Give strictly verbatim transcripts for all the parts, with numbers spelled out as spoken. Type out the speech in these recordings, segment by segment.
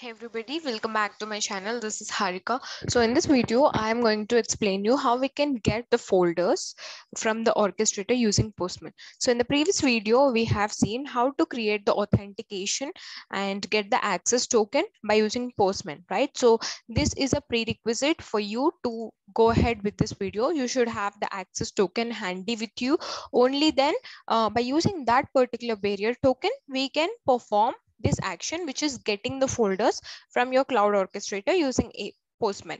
Hey everybody, welcome back to my channel. This is Harika. So in this video, I am going to explain you how we can get the folders from the orchestrator using Postman. So in the previous video, we have seen how to create the authentication and get the access token by using Postman, right? So this is a prerequisite for you to go ahead with this video. You should have the access token handy with you. Only then uh, by using that particular bearer token, we can perform this action, which is getting the folders from your cloud orchestrator using a Postman.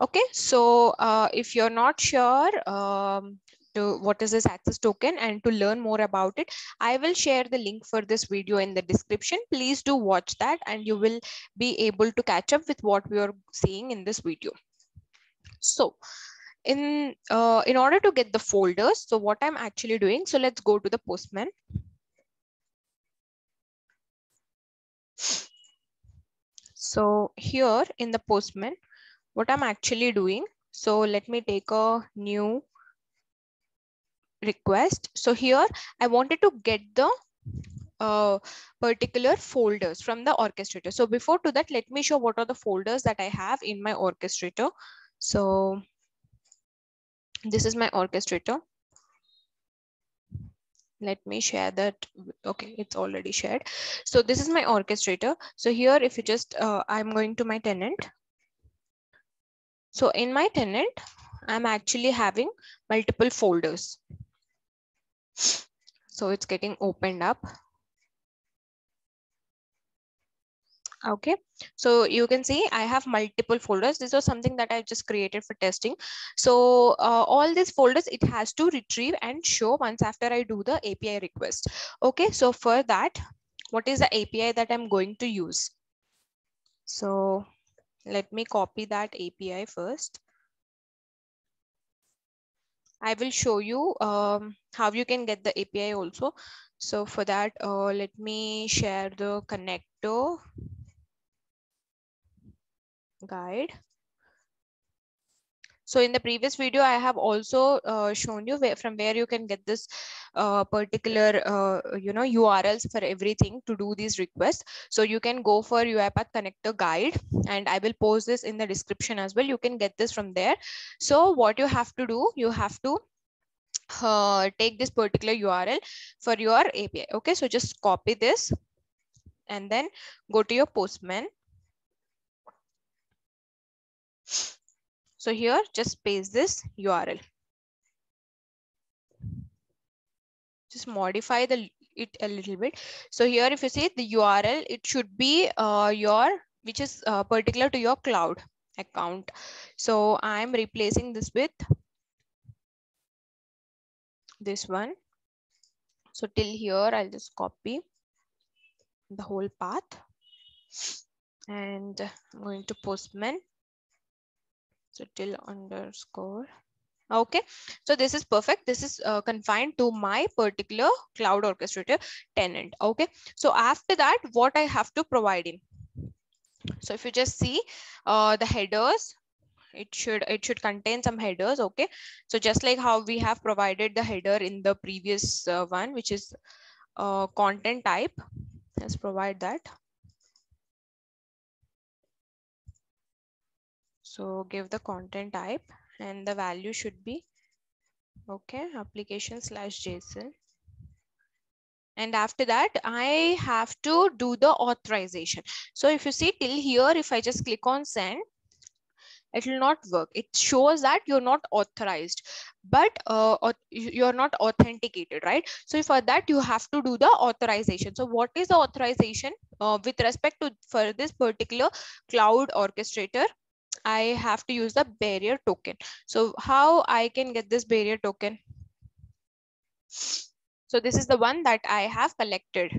Okay, so uh, if you're not sure um, to what is this access token and to learn more about it, I will share the link for this video in the description. Please do watch that and you will be able to catch up with what we are seeing in this video. So in, uh, in order to get the folders, so what I'm actually doing, so let's go to the Postman. So here in the Postman, what I'm actually doing, so let me take a new request. So here I wanted to get the uh, particular folders from the orchestrator. So before to that, let me show what are the folders that I have in my orchestrator. So this is my orchestrator. Let me share that. Okay, it's already shared. So this is my orchestrator. So here, if you just, uh, I'm going to my tenant. So in my tenant, I'm actually having multiple folders. So it's getting opened up. Okay, so you can see I have multiple folders. This was something that I just created for testing. So uh, all these folders, it has to retrieve and show once after I do the A P I request. Okay, so for that, what is the A P I that I'm going to use? So let me copy that A P I first. I will show you um, how you can get the A P I also. So for that, uh, let me share the connector guide. So in the previous video, I have also uh, shown you where, from where you can get this uh, particular, uh, you know, U R Ls for everything to do these requests. So you can go for UiPath connector guide, and I will post this in the description as well. You can get this from there. So what you have to do, you have to uh, take this particular U R L for your A P I. Okay, so just copy this and then go to your Postman. So here, just paste this U R L. Just modify the it a little bit. So here, if you see the U R L, it should be uh, your, which is uh, particular to your cloud account. So I'm replacing this with this one. So till here, I'll just copy the whole path and I'm going to Postman. So till underscore. Okay, so this is perfect. This is uh, confined to my particular cloud orchestrator tenant. Okay, so after that, what I have to provide him. So if you just see uh, the headers, it should it should contain some headers. Okay, so just like how we have provided the header in the previous uh, one, which is uh, content type. Let's provide that. So give the content type and the value should be, okay, application slash JSON. And after that, I have to do the authorization. So if you see till here, if I just click on send, it will not work. It shows that you're not authorized, but uh, you're not authenticated, right? So for that, you have to do the authorization. So what is the authorization uh, with respect to for this particular cloud orchestrator? I have to use the bearer token. So how I can get this bearer token? So this is the one that I have collected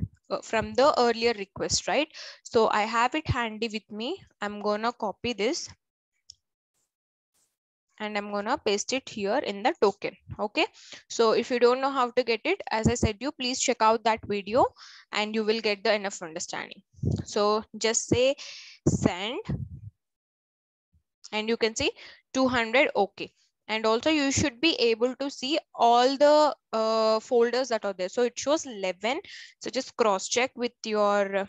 from the earlier request, right? So I have it handy with me. I'm gonna copy this and I'm gonna paste it here in the token. Okay, so if you don't know how to get it, as I said you, please check out that video and you will get the enough understanding. So just say send. And you can see two hundred, okay. And also you should be able to see all the uh, folders that are there. So it shows eleven. So just cross check with your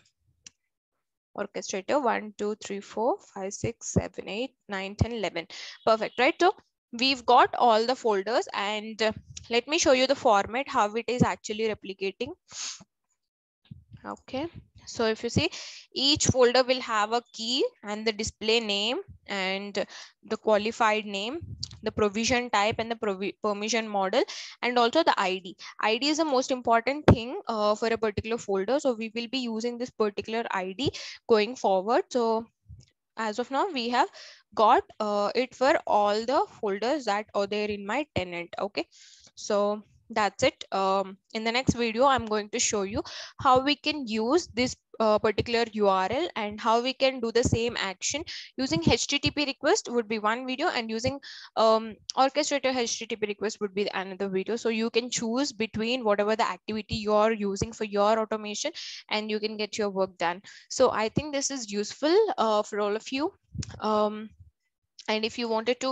Orchestrator one, two, three, four, five, six, seven, eight, nine, ten, eleven. Perfect, right? So we've got all the folders, and uh, let me show you the format, how it is actually replicating. Okay, so if you see, each folder will have a key and the display name and the qualified name, the provision type and the permission model, and also the I D. I D is the most important thing uh, for a particular folder. So we will be using this particular I D going forward. So as of now, we have got uh, it for all the folders that are there in my tenant. Okay, so that's it. Um, in the next video, I'm going to show you how we can use this uh, particular U R L and how we can do the same action using H T T P request would be one video, and using um, Orchestrator H T T P request would be another video. So you can choose between whatever the activity you're using for your automation, and you can get your work done. So I think this is useful uh, for all of you. Um, And if you wanted to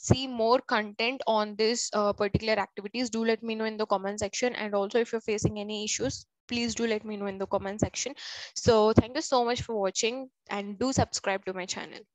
see more content on this uh, particular activities, do let me know in the comment section. And also if you're facing any issues, please do let me know in the comment section. So thank you so much for watching, and do subscribe to my channel.